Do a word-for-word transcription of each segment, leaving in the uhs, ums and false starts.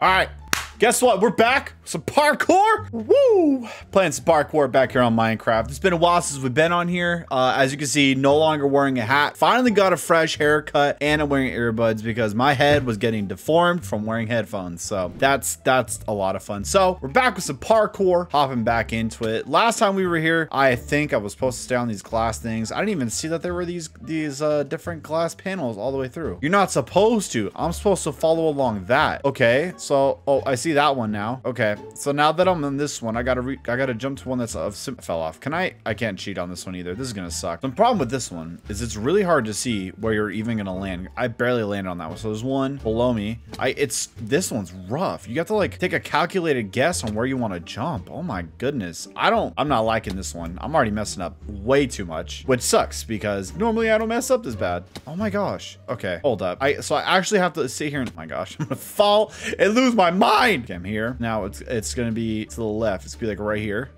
All right, guess what? We're back. Some parkour. Woo! Playing some parkour back here on Minecraft. It's been a while since we've been on here. Uh, as you can see, no longer wearing a hat. Finally got a fresh haircut, and I'm wearing earbuds because my head was getting deformed from wearing headphones. So that's that's a lot of fun. So we're back with some parkour, hopping back into it. Last time we were here, I think I was supposed to stay on these glass things. I didn't even see that there were these these uh, different glass panels all the way through. You're not supposed to. I'm supposed to follow along that. Okay, so. So, oh, I see that one now. Okay, so now that I'm in this one, I gotta re I gotta jump to one that's uh, fell off. Can I? I can't cheat on this one either. This is gonna suck. The problem with this one is it's really hard to see where you're even gonna land. I barely landed on that one. So there's one below me. I it's this one's rough. You got to like take a calculated guess on where you want to jump. Oh my goodness, I don't. I'm not liking this one. I'm already messing up way too much, which sucks because normally I don't mess up this bad. Oh my gosh. Okay, hold up. I so I actually have to sit here and oh my gosh, I'm gonna fall and lose. Lose my mind. Okay, I'm here now. It's it's gonna be to the left. It's gonna be like right here.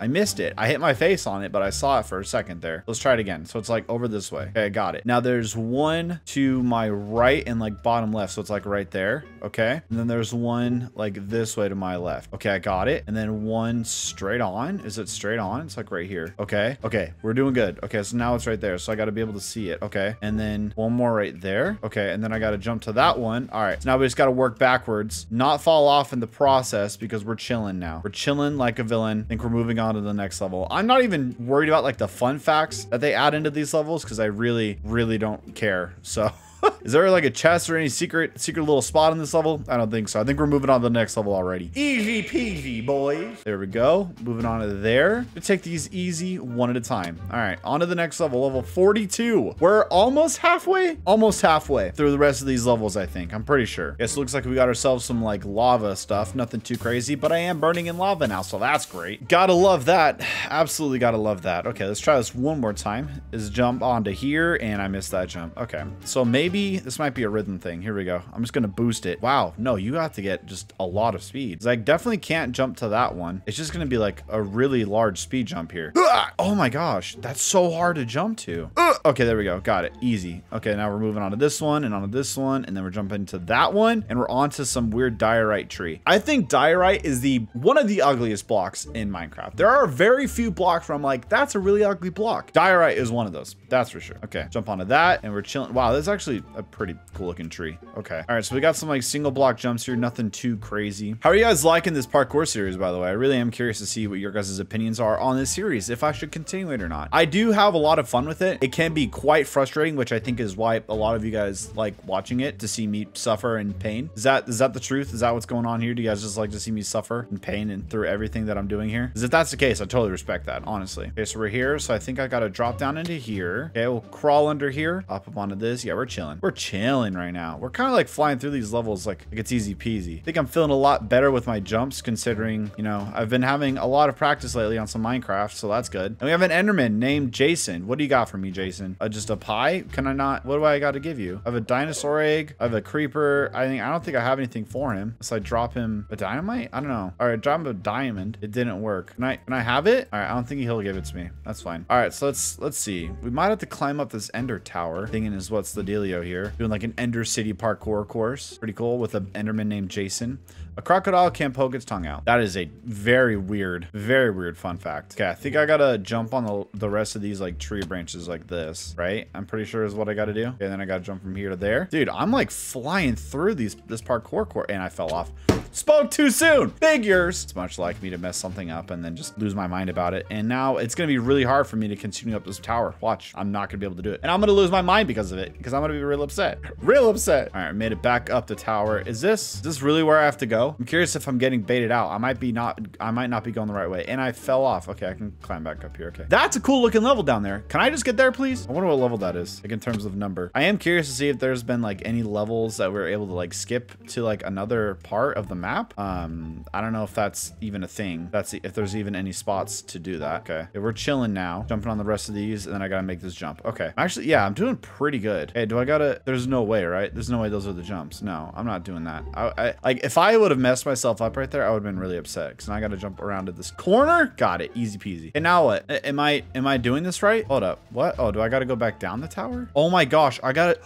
I missed it. I hit my face on it, but I saw it for a second there. Let's try it again. So it's like over this way. Okay, I got it. Now there's one to my right and like bottom left. So it's like right there. Okay. And then there's one like this way to my left. Okay, I got it. And then one straight on. Is it straight on? It's like right here. Okay. Okay. We're doing good. Okay. So now it's right there. So I got to be able to see it. Okay. And then one more right there. Okay. And then I got to jump to that one. All right. So now we just got to work backwards, not fall off in the process because we're chilling now. We're chilling like a villain. I think we're moving on to the next level. I'm not even worried about like the fun facts that they add into these levels because I really, really don't care. So is there like a chest or any secret, secret little spot in this level? I don't think so. I think we're moving on to the next level already. Easy peasy, boys. There we go. Moving on to there. We'll take these easy one at a time. All right, on to the next level, level forty-two. We're almost halfway, almost halfway through the rest of these levels, I think. I'm pretty sure. Yes, looks like we got ourselves some like lava stuff. Nothing too crazy, but I am burning in lava now, so that's great. Gotta love that. Absolutely gotta love that. Okay, let's try this one more time. Is jump onto here, and I missed that jump. Okay, so maybe this might be a rhythm thing. Here we go. I'm just going to boost it. Wow. No, you have to get just a lot of speed. I definitely can't jump to that one. It's just going to be like a really large speed jump here. Oh my gosh. That's so hard to jump to. Okay, there we go. Got it. Easy. Okay, now we're moving on to this one and on to this one. And then we're jumping to that one. And we're on to some weird diorite tree. I think diorite is the one of the ugliest blocks in Minecraft. There are very few blocks where I'm like, that's a really ugly block. Diorite is one of those. That's for sure. Okay, jump onto that. And we're chilling. Wow, that's actually a pretty cool looking tree. Okay. All right. So we got some like single block jumps here. Nothing too crazy. How are you guys liking this parkour series, by the way? I really am curious to see what your guys' opinions are on this series, if I should continue it or not. I do have a lot of fun with it. It can be quite frustrating, which I think is why a lot of you guys like watching it, to see me suffer and pain. Is that, is that the truth? Is that what's going on here? Do you guys just like to see me suffer and pain and through everything that I'm doing here? Because if that's the case, I totally respect that, honestly. Okay. So we're here. So I think I got to drop down into here. Okay. We'll crawl under here, hop up onto this. Yeah. We're chilling. We're chilling right now. We're kind of like flying through these levels like, like it's easy peasy. I think I'm feeling a lot better with my jumps considering, you know, I've been having a lot of practice lately on some Minecraft, so that's good. And we have an Enderman named Jason. What do you got for me, Jason? Uh, just a pie? Can I not? What do I got to give you? I have a dinosaur egg. I have a creeper. I think I don't think I have anything for him. So I drop him a dynamite? I don't know. All right, drop him a diamond. It didn't work. Can I? Can I have it? All right, I don't think he'll give it to me. That's fine. All right, so let's let's see. We might have to climb up this Ender Tower. Thinking is what's the dealio here. Doing like an Ender City parkour course. Pretty cool with an Enderman named Jason. A crocodile can't poke its tongue out. That is a very weird, very weird fun fact. Okay, I think I gotta jump on the, the rest of these like tree branches like this, right? I'm pretty sure is what I gotta do. Okay, and then I gotta jump from here to there. Dude, I'm like flying through these this parkour course, and I fell off. Spoke too soon. Figures. It's much like me to mess something up and then just lose my mind about it. And now it's gonna be really hard for me to continue up this tower. Watch, I'm not gonna be able to do it. And I'm gonna lose my mind because of it, because I'm gonna be real upset. Real upset. All right, made it back up the tower. Is this, is this really where I have to go? I'm curious if I'm getting baited out. I might be not, I might not be going the right way. And I fell off. Okay, I can climb back up here. Okay. That's a cool looking level down there. Can I just get there, please? I wonder what level that is, like in terms of number. I am curious to see if there's been like any levels that we're able to like skip to like another part of the map. um I don't know if that's even a thing, that's if there's even any spots to do that. Okay, okay, we're chilling now, jumping on the rest of these, and then I gotta make this jump. Okay, actually, yeah, I'm doing pretty good. Hey, do I gotta the, there's no way, right? There's no way those are the jumps. No, I'm not doing that. I, I like, if I would have messed myself up right there, I would have been really upset, because now I got to jump around to this corner. Got it. Easy peasy. And now what? A am I, am I doing this right? Hold up. What? Oh, do I got to go back down the tower? Oh my gosh. I got it.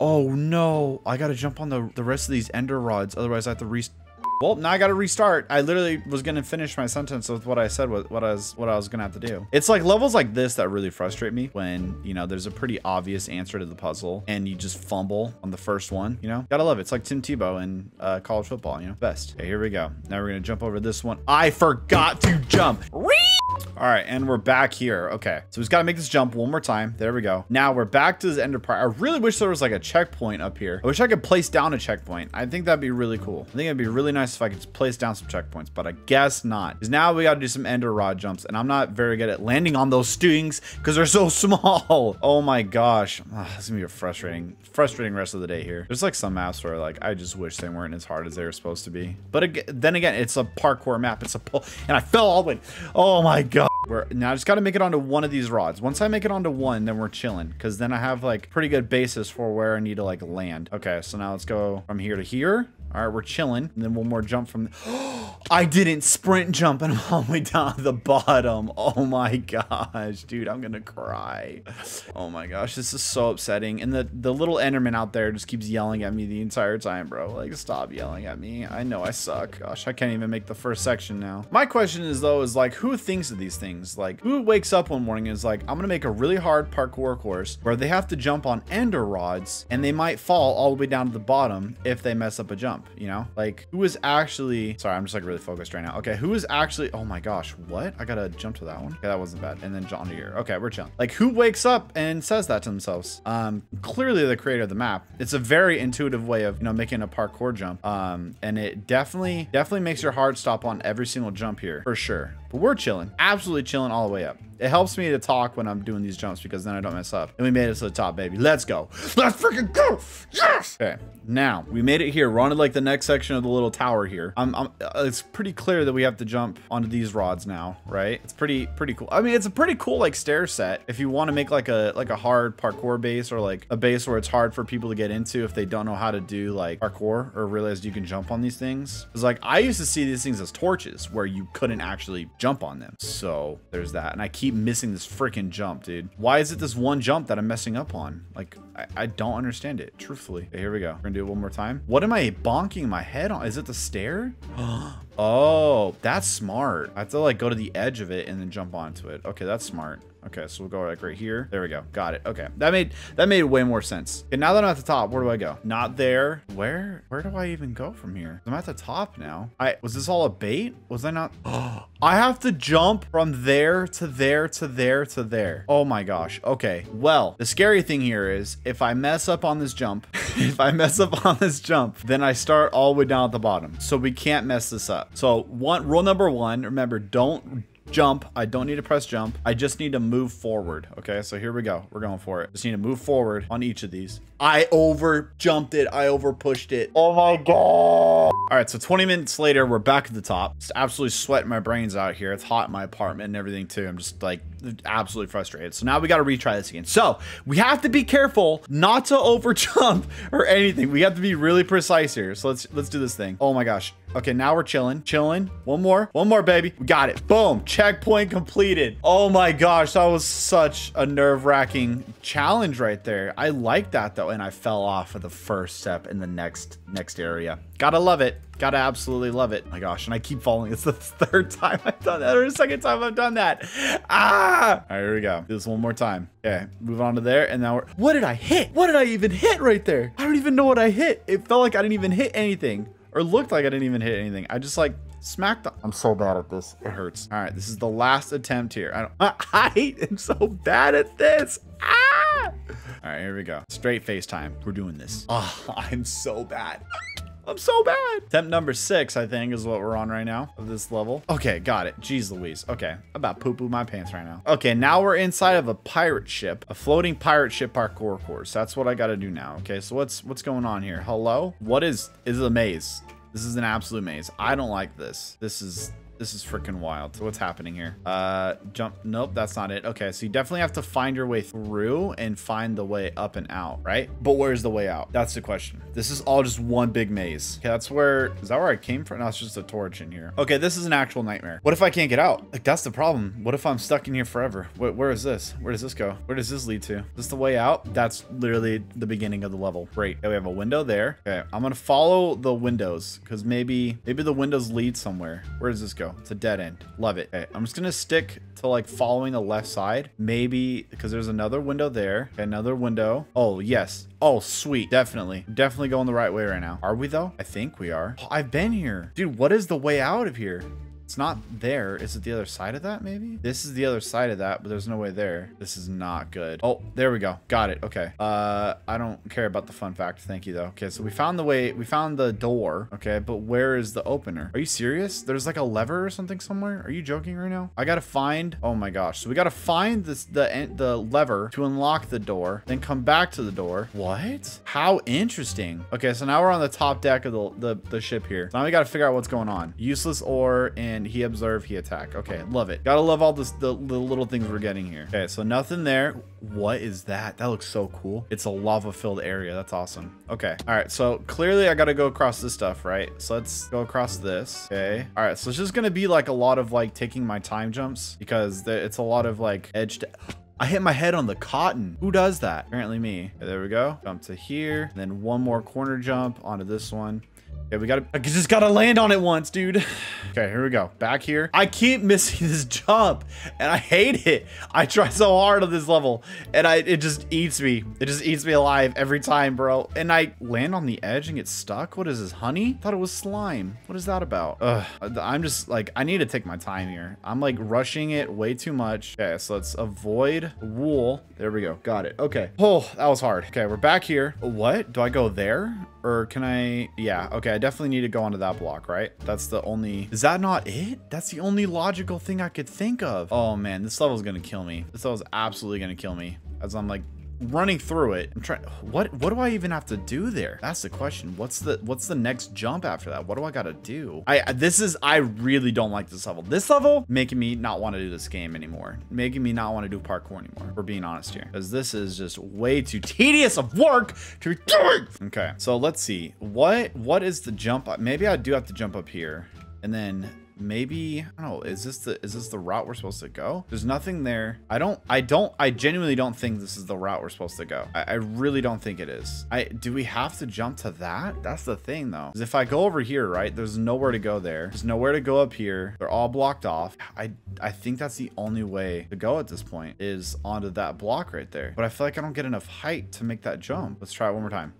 Oh no. I got to jump on the, the rest of these ender rods. Otherwise I have to restart. Well, now I gotta restart. I literally was gonna finish my sentence with what I said, with what I was, what I was gonna have to do. It's like levels like this that really frustrate me when, you know, there's a pretty obvious answer to the puzzle and you just fumble on the first one, you know? Gotta love it. It's like Tim Tebow in uh, college football, you know? Best. Okay, here we go. Now we're gonna jump over this one. I forgot to jump. All right, and we're back here. Okay, so we just gotta make this jump one more time. There we go. Now we're back to this ender part. I really wish there was like a checkpoint up here. I wish I could place down a checkpoint. I think that'd be really cool. I think it'd be really nice if I could just place down some checkpoints, but I guess not. Because now we gotta do some ender rod jumps, and I'm not very good at landing on those things because they're so small. Oh my gosh. Ugh, this is gonna be a frustrating, frustrating rest of the day here. There's like some maps where like, I just wish they weren't as hard as they were supposed to be. But again, then again, it's a parkour map. It's a pull, and I fell all the way. Oh my God. We're, now I just got to make it onto one of these rods. Once I make it onto one, then we're chilling, because then I have like pretty good basis for where I need to like land. Okay, so now let's go from here to here. All right, we're chilling, and then one more jump from. I didn't sprint jump, and I'm all the way down to the bottom. Oh my gosh, dude, I'm gonna cry. Oh my gosh, this is so upsetting. And the the little Enderman out there just keeps yelling at me the entire time, bro. Like, stop yelling at me. I know I suck. Gosh, I can't even make the first section now. My question is though, is like, who thinks of these things? Like, who wakes up one morning and is like, I'm gonna make a really hard parkour course where they have to jump on ender rods, and they might fall all the way down to the bottom if they mess up a jump. You know, like, who is actually, sorry, I'm just like really focused right now. Okay, who is actually, oh my gosh, what? I gotta jump to that one. Okay, that wasn't bad. And then John here. Okay, we're chilling. Like, who wakes up and says that to themselves? Um, clearly the creator of the map. It's a very intuitive way of, you know, making a parkour jump. Um, and it definitely, definitely makes your heart stop on every single jump here for sure. But we're chilling, absolutely chilling all the way up. It helps me to talk when I'm doing these jumps because then I don't mess up. And we made it to the top, baby. Let's go. Let's freaking go. Yes. Okay. Now we made it here. We're on to like the next section of the little tower here. I'm, I'm, it's pretty clear that we have to jump onto these rods now, right? It's pretty, pretty cool. I mean, it's a pretty cool like stair set. If you want to make like a, like a hard parkour base, or like a base where it's hard for people to get into if they don't know how to do like parkour or realize you can jump on these things. It's like, I used to see these things as torches where you couldn't actually jump on them. So there's that. And I keep missing this freaking jump, dude. Why is it this one jump that I'm messing up on? Like, I, I don't understand it, truthfully. Okay, here we go. We're gonna do it one more time. What am I bonking my head on? Is it the stair? Oh, that's smart. I have to like go to the edge of it and then jump onto it. Okay, that's smart. Okay, so we'll go like right here. There we go. Got it. Okay, that made that made way more sense. And now that I'm at the top, where do I go? Not there. Where? Where do I even go from here? I'm at the top now. I was this all a bait? Was I not? Oh, I have to jump from there to there to there to there. Oh my gosh. Okay. Well, the scary thing here is if I mess up on this jump, if I mess up on this jump, then I start all the way down at the bottom. So we can't mess this up. So one rule number one, remember, don't jump. I don't need to press jump. I just need to move forward. Okay, so here we go. We're going for it. Just need to move forward on each of these. I over jumped it. I over pushed it. Oh my God. All right, so twenty minutes later, we're back at the top. Just absolutely sweating my brains out here. It's hot in my apartment and everything too. I'm just like absolutely frustrated. So now we got to retry this again. So we have to be careful not to over jump or anything. We have to be really precise here. So let's, let's do this thing. Oh my gosh. Okay, now we're chilling, chilling. One more, one more, baby. We got it. Boom. Checkpoint completed. Oh my gosh, that was such a nerve-wracking challenge right there. I like that though, and I fell off of the first step in the next next area. Gotta love it. Gotta absolutely love it. Oh my gosh, and I keep falling. It's the third time I've done that, or the second time I've done that. Ah! All right, here we go. Do this one more time. Okay, move on to there, and now we're. What did I hit? What did I even hit right there? I don't even know what I hit. It felt like I didn't even hit anything. Or looked like I didn't even hit anything. I just like smacked the- I'm so bad at this. It hurts. All right, this is the last attempt here. I don't- I am so bad at this. Ah! All right, here we go. Straight face time. We're doing this. Oh, I'm so bad. I'm so bad. Attempt number six, I think, is what we're on right now of this level. Okay, got it. Jeez Louise. Okay, I'm about poo-poo my pants right now. Okay, now we're inside of a pirate ship, a floating pirate ship parkour course. That's what I got to do now. Okay, so what's what's going on here? Hello? What is, is it a maze? This is an absolute maze. I don't like this. This is... This is freaking wild. So what's happening here? Uh, jump. Nope, that's not it. Okay, so you definitely have to find your way through and find the way up and out, right? But where's the way out? That's the question. This is all just one big maze. Okay, that's where, is that where I came from? No, it's just a torch in here. Okay, this is an actual nightmare. What if I can't get out? Like, that's the problem. What if I'm stuck in here forever? Wait, where is this? Where does this go? Where does this lead to? Is this the way out? That's literally the beginning of the level. Great. Okay, we have a window there. Okay, I'm gonna follow the windows because maybe, maybe the windows lead somewhere. Where does this go? It's a dead end. Love it. Okay, I'm just gonna stick to like following the left side. Maybe because there's another window there. Okay, another window. Oh, yes. Oh, sweet. Definitely. Definitely going the right way right now. Are we though? I think we are. Oh, I've been here. Dude, what is the way out of here? It's not there. Is it the other side of that maybe? This is the other side of that, but there's no way there. This is not good. Oh, there we go. Got it. Okay. Uh, I don't care about the fun fact. Thank you though. Okay, so we found the way. We found the door. Okay, but where is the opener? Are you serious? There's like a lever or something somewhere? Are you joking right now? I gotta find, oh my gosh. So we gotta find this the, the lever to unlock the door, then come back to the door. What? How interesting. Okay, so now we're on the top deck of the, the, the ship here. So now we gotta figure out what's going on. Useless ore and he observed, he attacked. Okay, love it. Gotta love all this, the, the little things we're getting here. Okay, so nothing there. What is that? That looks so cool. It's a lava-filled area. That's awesome. Okay. All right, so clearly I gotta go across this stuff, right? So let's go across this. Okay. All right, so it's just gonna be like a lot of like taking my time jumps because the, it's a lot of like edge to... I hit my head on the cotton. Who does that? Apparently me. Okay, there we go. Jump to here. And then one more corner jump onto this one. Yeah, we gotta, I just gotta land on it once, dude. Okay, here we go. Back here. I keep missing this jump and I hate it. I try so hard on this level and I it just eats me. It just eats me alive every time, bro. And I land on the edge and get stuck. What is this, honey? I thought it was slime. What is that about? Ugh, I'm just like, I need to take my time here. I'm like rushing it way too much. Okay, so let's avoid wool. There we go. Got it. Okay. Oh, that was hard. Okay, we're back here. What? Do I go there? Or can I? Yeah, okay, I definitely need to go onto that block, right? That's the only, is that not it? That's the only logical thing I could think of. Oh man, this level's gonna kill me. This level's absolutely gonna kill me as I'm like running through it. I'm trying, what what do I even have to do there? That's the question. What's the what's the next jump after that? What do I gotta do? I this is I really don't like this level. This level making me not want to do this game anymore. Making me not want to do parkour anymore. We're being honest here. Because this is just way too tedious of work to be doing. Okay, so let's see. What what is the jump up? Maybe I do have to jump up here. And then maybe, I don't know, is this the is this the route we're supposed to go? There's nothing there. I don't, I don't, I genuinely don't think this is the route we're supposed to go. I, I really don't think it is. I, do we have to jump to that? That's the thing though. Because if I go over here, right, there's nowhere to go there. There's nowhere to go up here. They're all blocked off. I, I think that's the only way to go at this point is onto that block right there. But I feel like I don't get enough height to make that jump. Let's try it one more time.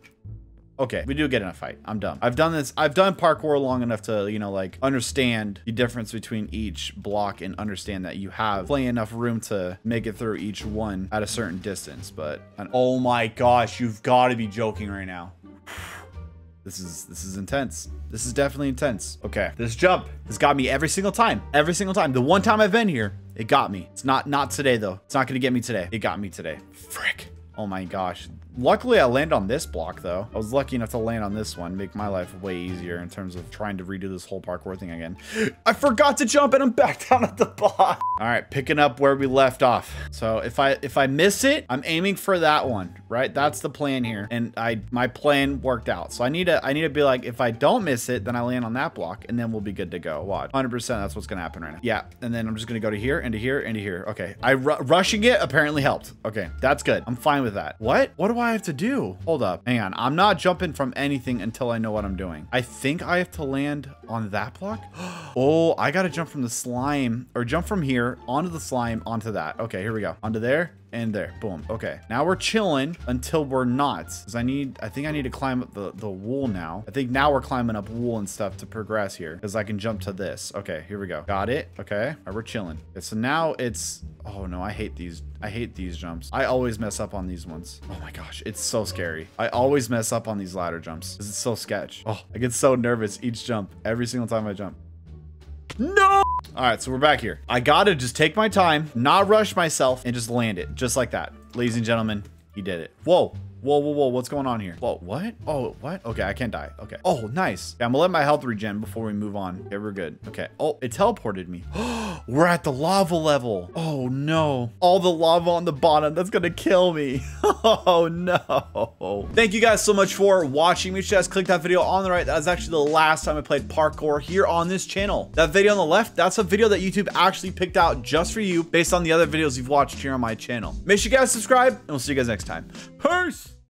Okay, we do get in a fight. I'm dumb. I've done this. I've done parkour long enough to, you know, like understand the difference between each block and understand that you have plenty enough room to make it through each one at a certain distance. But oh my gosh, you've got to be joking right now. This is, this is intense. This is definitely intense. Okay, this jump has got me every single time. Every single time. The one time I've been here, it got me. It's not, not today though. It's not going to get me today. It got me today. Frick. Oh my gosh. Luckily, I landed on this block, though. I was lucky enough to land on this one, make my life way easier in terms of trying to redo this whole parkour thing again. I forgot to jump, and I'm back down at the bottom. All right, picking up where we left off. So if I if I miss it, I'm aiming for that one, right? That's the plan here, and I my plan worked out. So I need to I need to be like, if I don't miss it, then I land on that block, and then we'll be good to go. Watch, one hundred percent. That's what's gonna happen right now. Yeah, and then I'm just gonna go to here and to here and to here. Okay, I ru rushing it apparently helped. Okay, that's good. I'm fine with that. What? What do I I have to do? Hold up. Hang on. I'm not jumping from anything until I know what I'm doing. I think I have to land on that block. Oh, I got to jump from the slime or jump from here onto the slime onto that. Okay, here we go. Onto there. And there, boom. Okay, now we're chilling until we're not, because I need, I think I need to climb up the, the wool now. I think now we're climbing up wool and stuff to progress here, because I can jump to this. Okay, here we go. Got it. Okay, all right, we're chilling. Okay, so now it's, oh no, I hate these. I hate these jumps. I always mess up on these ones. Oh my gosh, it's so scary. I always mess up on these ladder jumps, because it's so sketch. Oh, I get so nervous each jump, every single time I jump. No! All right, so we're back here. I gotta just take my time, not rush myself, and just land it, just like that. Ladies and gentlemen, he did it. Whoa, Whoa, whoa, whoa, what's going on here? Whoa, what? Oh, what? Okay, I can't die. Okay. Oh, nice. Yeah, I'm gonna let my health regen before we move on. Okay, we're good. Okay. Oh, it teleported me. We're at the lava level. Oh, no. All the lava on the bottom. That's gonna kill me. Oh, no. Thank you guys so much for watching. Make sure you guys click that video on the right. That was actually the last time I played parkour here on this channel. That video on the left, that's a video that YouTube actually picked out just for you based on the other videos you've watched here on my channel. Make sure you guys subscribe, and we'll see you guys next time. Peace!